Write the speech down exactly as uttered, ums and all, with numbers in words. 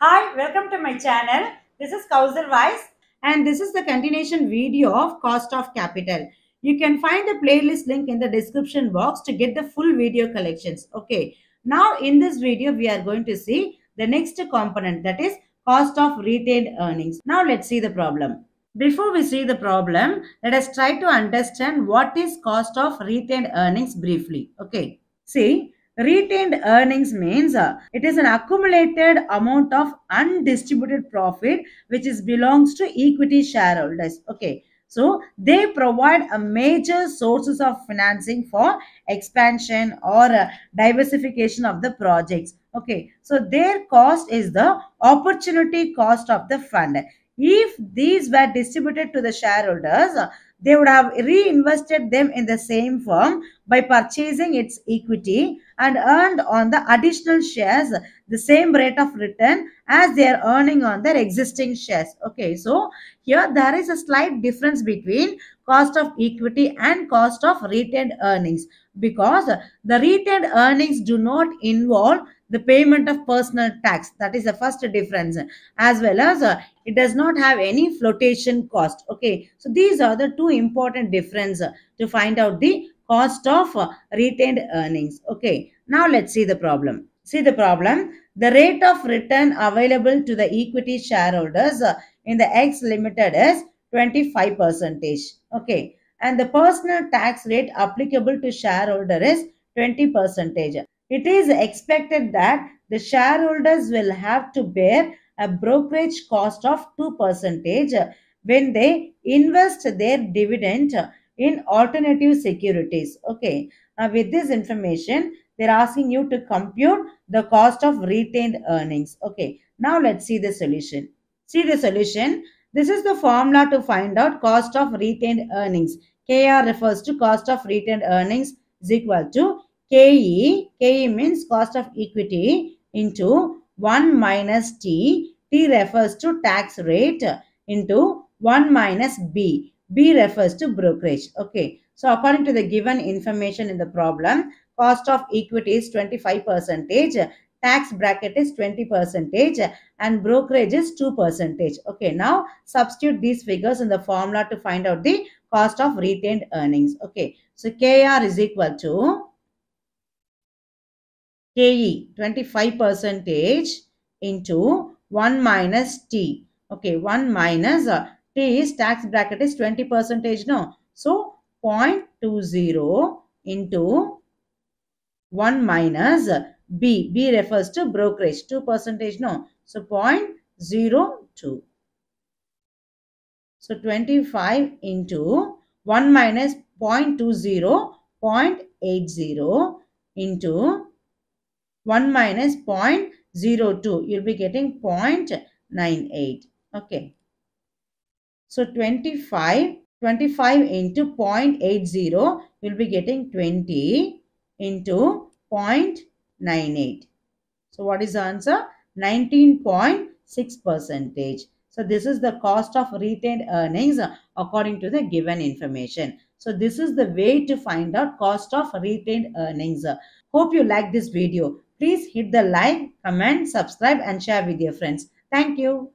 Hi, welcome to my channel. This is Kauser Wise and this is the continuation video of cost of capital. You can find the playlist link in the description box to get the full video collections. Okay, now in this video we are going to see the next component, that is cost of retained earnings. Now let's see the problem. Before we see the problem, let us try to understand what is cost of retained earnings briefly. Okay, see, retained earnings means uh, it is an accumulated amount of undistributed profit which is belongs to equity shareholders. Okay, so they provide a major sources of financing for expansion or uh, diversification of the projects. Okay, so their cost is the opportunity cost of the fund. If these were distributed to the shareholders, uh, they would have reinvested them in the same firm by purchasing its equity and earned on the additional shares the same rate of return as they are earning on their existing shares. Okay, so here there is a slight difference between cost of equity and cost of retained earnings, because the retained earnings do not involve the payment of personal tax. That is the first difference, as well as uh, it does not have any flotation cost. Okay, so these are the two important differences to find out the cost of uh, retained earnings. Okay, now let's see the problem. See the problem. The rate of return available to the equity shareholders uh, in the X Limited is twenty-five percent. Okay, and the personal tax rate applicable to shareholder is twenty percent. It is expected that the shareholders will have to bear a brokerage cost of two percent when they invest their dividend in alternative securities. Okay, now with this information, they're asking you to compute the cost of retained earnings. Okay, now let's see the solution. See the solution. This is the formula to find out cost of retained earnings. K R refers to cost of retained earnings is equal to K E, K E means cost of equity, into one minus T, T refers to tax rate, into one minus B, B refers to brokerage. Okay, so according to the given information in the problem, cost of equity is twenty-five percent, tax bracket is twenty percent and brokerage is two percent. Okay, now substitute these figures in the formula to find out the cost of retained earnings. Okay, so K R is equal to K E twenty-five percent into one minus T. Okay, one minus uh, T is tax bracket is twenty percent. No, so zero point two zero into one minus uh, B. B refers to brokerage, two percent. No, so zero point zero two. So twenty-five into one minus zero point two zero, zero point eight zero into one minus zero point zero two, you'll be getting zero point nine eight. Okay, so twenty-five, twenty-five into zero point eight zero, you'll be getting twenty into zero point nine eight. So what is the answer? nineteen point six percent. So this is the cost of retained earnings according to the given information. So this is the way to find out cost of retained earnings. Hope you like this video. Please hit the like, comment, subscribe and share with your friends. Thank you.